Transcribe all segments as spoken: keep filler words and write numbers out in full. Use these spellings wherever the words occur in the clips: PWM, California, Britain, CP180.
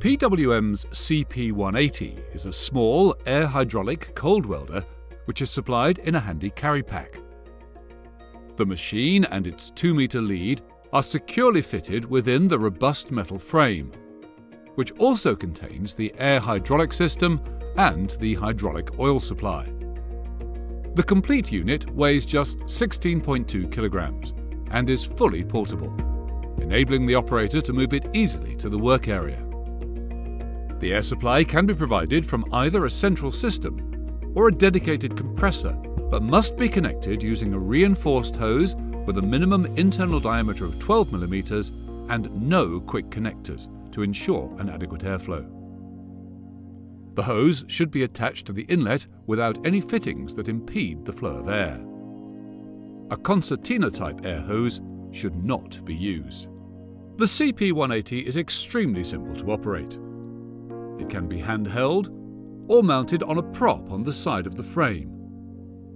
P W M's C P one eighty is a small air hydraulic cold welder which is supplied in a handy carry pack. The machine and its two meter lead are securely fitted within the robust metal frame, which also contains the air hydraulic system and the hydraulic oil supply. The complete unit weighs just sixteen point two kilograms and is fully portable, enabling the operator to move it easily to the work area. The air supply can be provided from either a central system or a dedicated compressor, but must be connected using a reinforced hose with a minimum internal diameter of twelve millimeters and no quick connectors to ensure an adequate airflow. The hose should be attached to the inlet without any fittings that impede the flow of air. A concertina-type air hose should not be used. The C P one eighty is extremely simple to operate. It can be handheld or mounted on a prop on the side of the frame,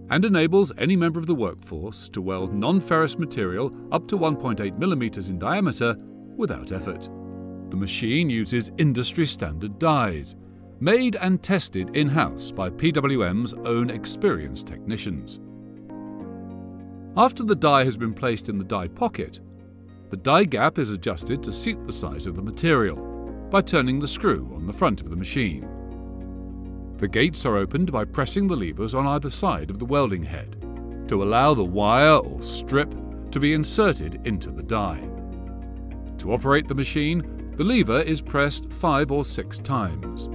and enables any member of the workforce to weld non-ferrous material up to one point eight millimeters in diameter without effort. The machine uses industry-standard dies, made and tested in-house by P W M's own experienced technicians. After the die has been placed in the die pocket, the die gap is adjusted to suit the size of the material by turning the screw on the front of the machine. The gates are opened by pressing the levers on either side of the welding head to allow the wire or strip to be inserted into the die. To operate the machine, the lever is pressed five or six times.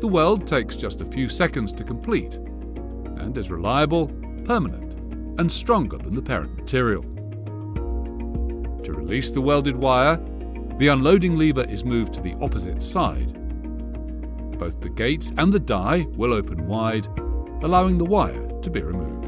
The weld takes just a few seconds to complete and is reliable, permanent, and stronger than the parent material. To release the welded wire, the unloading lever is moved to the opposite side. Both the gates and the die will open wide, allowing the wire to be removed.